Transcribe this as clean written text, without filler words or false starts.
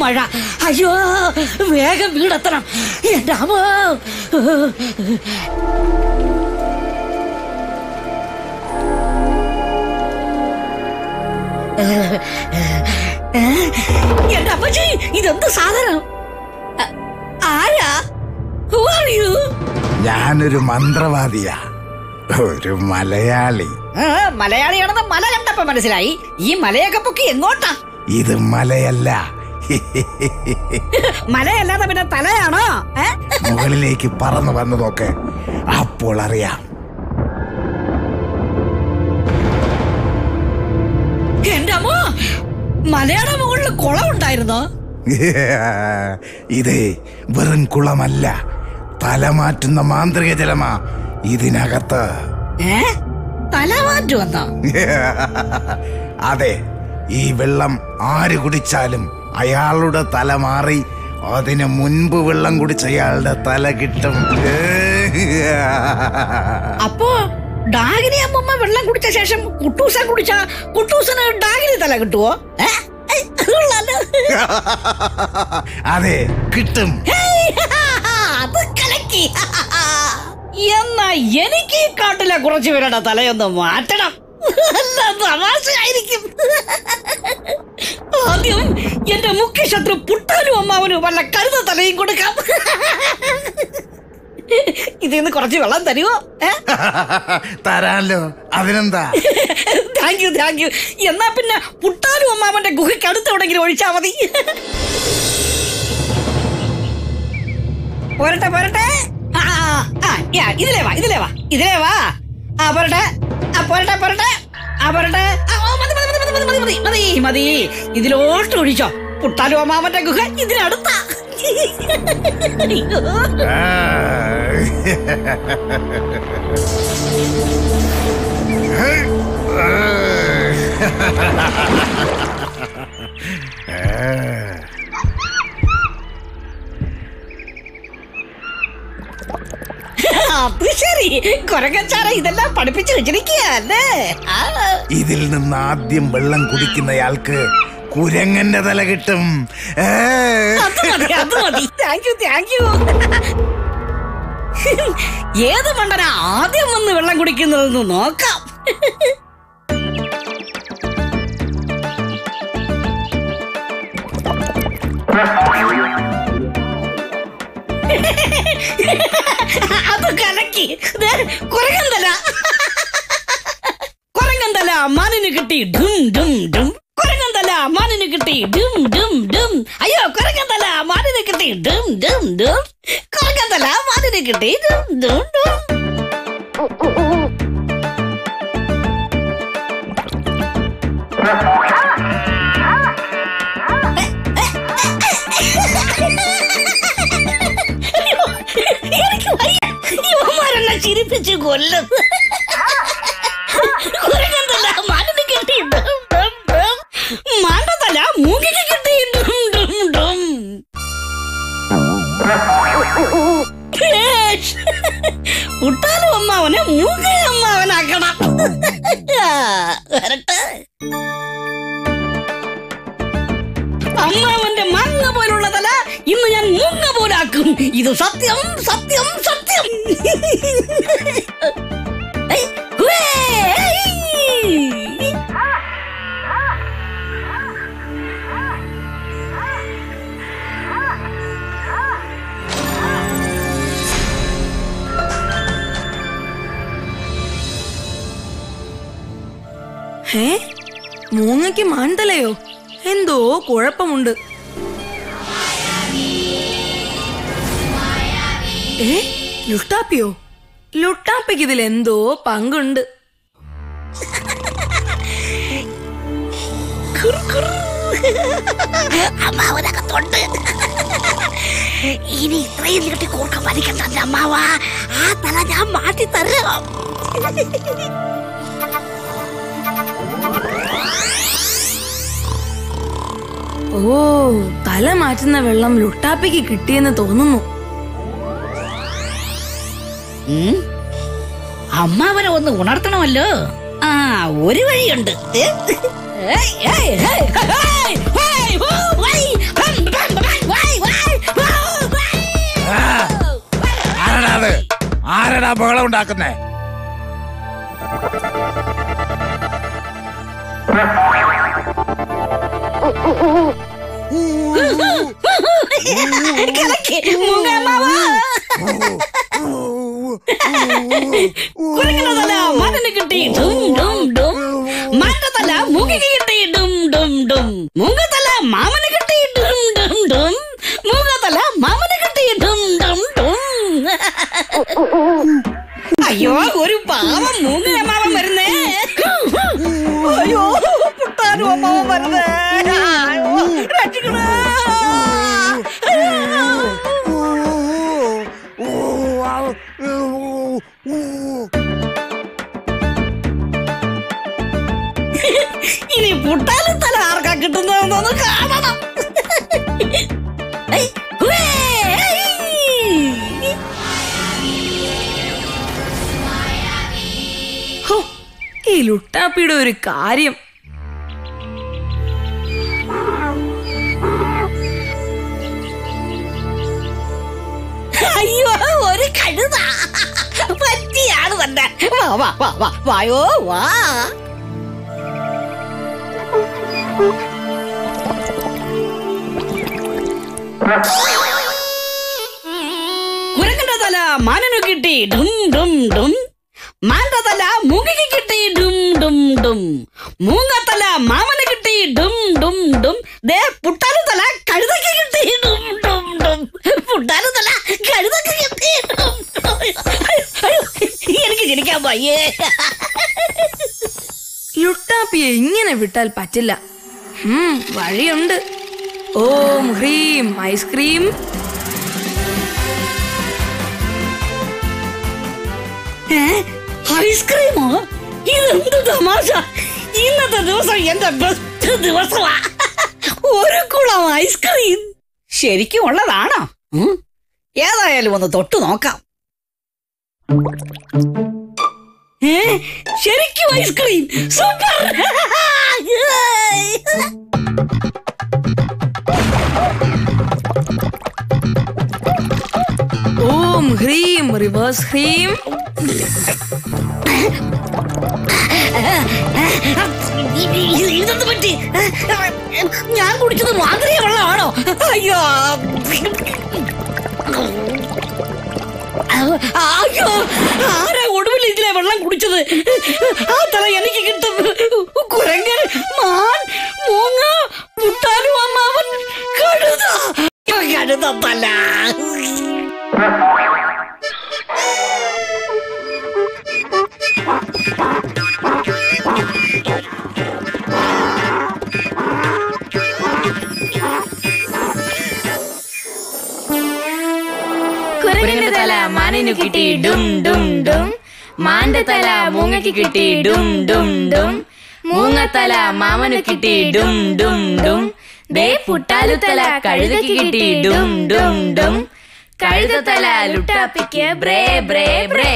മഴ അയ്യോ വേഗം വീടെത്തണം എന്റെ അമ്മ. എന്റെ അപ്പച്ചി ഇതെന്ത് സാധനം? ആരാ? Who are you? ഞാനൊരു മന്ത്രവാദിയാ, ഒരു മലയാളി. മലയാളിയാണെന്ന് മല കണ്ടപ്പോ മനസ്സിലായി. ഈ മലയൊക്കെ പൊക്കി എങ്ങോട്ടാ? ഇത് മലയല്ല. മലയല്ലാതെ പിന്നെ തലയാണോ? മുകളിലേക്ക് പറന്നു വന്നു നോക്ക്, അപ്പോൾ അറിയാം. എന്റെ അമ്മ, മലയുടെ മുകളിൽ കുളം ഉണ്ടായിരുന്നോ? ഇത് വെറും കുളമല്ല, തലമാറ്റുന്ന മാന്ത്രിക ജലമാ ഇതിനകത്ത്. തലമാറ്റു വന്നോ? അതെ, ഈ വെള്ളം ആര് കുടിച്ചാലും അയാളുടെ തല മാറി. അതിന് മുൻപ് വെള്ളം കുടിച്ച അയാളുടെ തല കിട്ടും. അപ്പോ ഡാഗിനി അമ്മമ്മ വെള്ളം കുടിച്ച ശേഷം കുട്ടൂസൻ കുടിച്ച കുട്ടൂസന് ഡാഗിനി തല കിട്ടുവോ? അതെ, കിട്ടും. അത് കലക്കി. എന്നാ എനിക്ക് ഈ കാട്ടിലെ കുറച്ചു പേരുടെ തലയൊന്ന് മാറ്റണം. തമാശയായിരിക്കും. ആദ്യം എന്റെ മുഖ്യ ശത്രു പുട്ടാനും അമ്മാവനും വല്ല കരുത തലയും കൊടുക്കാം. ഇതിന്ന് കുറച്ച് വെള്ളം തരുമോ? തരാല്ലോ, അതിനെന്താ. Thank you, thank you. എന്നാ പിന്നെ പുട്ടാനും അമ്മാവന്റെ ഗുഹയ്ക്ക് അടുത്തെവിടെങ്കിലും ഒഴിച്ചാ മതി. പോരട്ടെ പോരട്ടെ, ഇതിലേ വാ, ഇതിലേ വാ, ഇതിലേ വാ. പോരട്ടെ പോരട്ടെ പോരട്ടെ പോരട്ടെ. മതി മതി, ഇതിലോട്ട് ഒഴിച്ചോ. പുട്ടാലോ മാമന്റെ ഗുഹ ഇതിനടുത്ത. അത് ശരി, കൊരങ്ങച്ചാറ ഇതെല്ലാം പഠിപ്പിച്ചു വെച്ചിരിക്കുകയല്ലേ. ഇതിൽ നിന്ന് ആദ്യം വെള്ളം കുടിക്കുന്നയാൾക്ക് കുരങ്ങന്റെ തല കിട്ടും. ഏത് മണ്ടന ആദ്യം വന്ന് വെള്ളം കുടിക്കുന്നതെന്ന് നോക്കാം. അത് കലക്കി. കുരങ്ങന്തല കുരങ്ങന്തല അമ്മാനിന് കിട്ടി. ഡും ഡും ഡും. കുരങ്ങന്തല അമ്മാനിന് കിട്ടി. ഡും ഡും ഡും. അയ്യോ, കുരങ്ങന്തല അമ്മാനിന് കിട്ടി. ഡും ഡും ഡും. കുരങ്ങന്തല അമ്മാനിന് കിട്ടി. ഡും ഡും ഡും. ചിരിപ്പിച്ചു കൊല്ലും. കുരങ്ങന്തല മാനിന് കിട്ടി. മാണ്ടതല മൂക്കിന് കിട്ടി. ഉട്ടാലും അമ്മാവനെ മൂക്കി അമ്മാവനാക്കണം. വരട്ടെ. അമ്മാവന്റെ മങ്ങ പോലുള്ള തല ഇന്ന് ഞാൻ മുങ്ങ പോലാക്കും. ഇത് സത്യം സത്യം സത്യം. മൂങ്ങയ്ക്ക് മാന്തലയോ? എന്തോ കുഴപ്പമുണ്ട്. ലുട്ടാപ്പിയോ? ലുട്ടാപ്പിക്ക് ഇതിൽ എന്തോ പങ്കുണ്ട്. ഇനി ഇത്രയും നീട്ടി കൂർക്കം വലിക്കണ്ട അമ്മാവ, ആ തല ഞാൻ മാറ്റി തരാം. ഓ, തല മാറ്റുന്ന വെള്ളം ലുട്ടാപ്പിക്ക് കിട്ടിയെന്ന് തോന്നുന്നു. അമ്മാവനെ ഒന്ന് ഉണർത്തണമല്ലോ. ആ, ഒരു വഴിയുണ്ട്. ആരടാ ബഹളം ഉണ്ടാക്കുന്നേ? അയ്യോ, ഒരു പാവം മൂങ്ങയുടെ മാമൻ വരുന്നേ. അയ്യോ, പുട്ടാനും അമ്മാവൻ വരുന്നേ. ഇനി പുട്ടാലും തല ആർക്കാ കിട്ടുന്നതെന്നൊന്ന് കാണണം. ലുട്ടാപ്പിയുടെ ഒരു കാര്യം. അയ്യോ, ഒരു കഴുത പറ്റിയാണ് തന്നെ. വാ വാ വാ വായോ വാ. കുരങ്ങന്റെ തല മാനനു കിട്ടി, ഡും ഡും ഡും. മാന്തതല മൂങ്ങയ്ക്ക് കിട്ടി, ഡും ഡും ഡും. മൂങ്ങത്തല മാമന് കിട്ടി, ഡും ഡും ഡും. ദേ, പുട്ടാലു തല കഴുതയ്ക്ക് കിട്ടി, ഡും ഡും ഡും. പുട്ടാലു തല കഴുതയ്ക്ക് കിട്ടി. എനിക്ക് ജനിക്കാൻ പോയേ. ലുട്ടാപ്പിയെ ഇങ്ങനെ വിട്ടാൽ പറ്റില്ല. വഴിയുണ്ട്. ഓം ഹ്രീം ഐസ്ക്രീം. ഐസ്ക്രീമോ? ഇതെന്ത് തമാശ! ഇന്നത്തെ ദിവസം എന്റെ ബെസ്റ്റ് ദിവസമാ. ഒരു കുളം ഐസ്ക്രീം ശരിക്കും ഉള്ളതാണോ? ഏതായാലും ഒന്ന് തൊട്ടു നോക്കാം. ശരിക്കും ഐസ്ക്രീം സൂപ്പർ. ഓം ഹ്രീം റിവേഴ്സ് ഹ്രീം. ഞാൻ കുടിക്കുന്നത് മാന്ത്രിക വെള്ളമാണോ? അയ്യോ അയ്യോ, ആരാ ഒടുവിൽ ഇതിലെ വെള്ളം കുടിച്ചത്? ആ തല എനിക്ക് കിട്ടും. കുരങ്ങൻ, മാൻ, മൂങ്ങ, മുട്ടാലു അമ്മാവൻ, കഴുത. കഴുത തല. മാനിനു കിട്ടി, ഡും ഡും ഡും. മാന്റെ തല മൂങ്ങയ്ക്ക് കിട്ടി, ഡും ഡും ഡും. മൂങ്ങത്തല മാമനു കിട്ടി, ഡും ഡും ഡും. ദേ, പുട്ടാലു തല കഴുതയ്ക്ക് കിട്ടി, ഡും ഡും ഡും. കഴുത തല ലുട്ടാപ്പിക്ക്, ബ്രേ ബ്രേ ബ്രേ.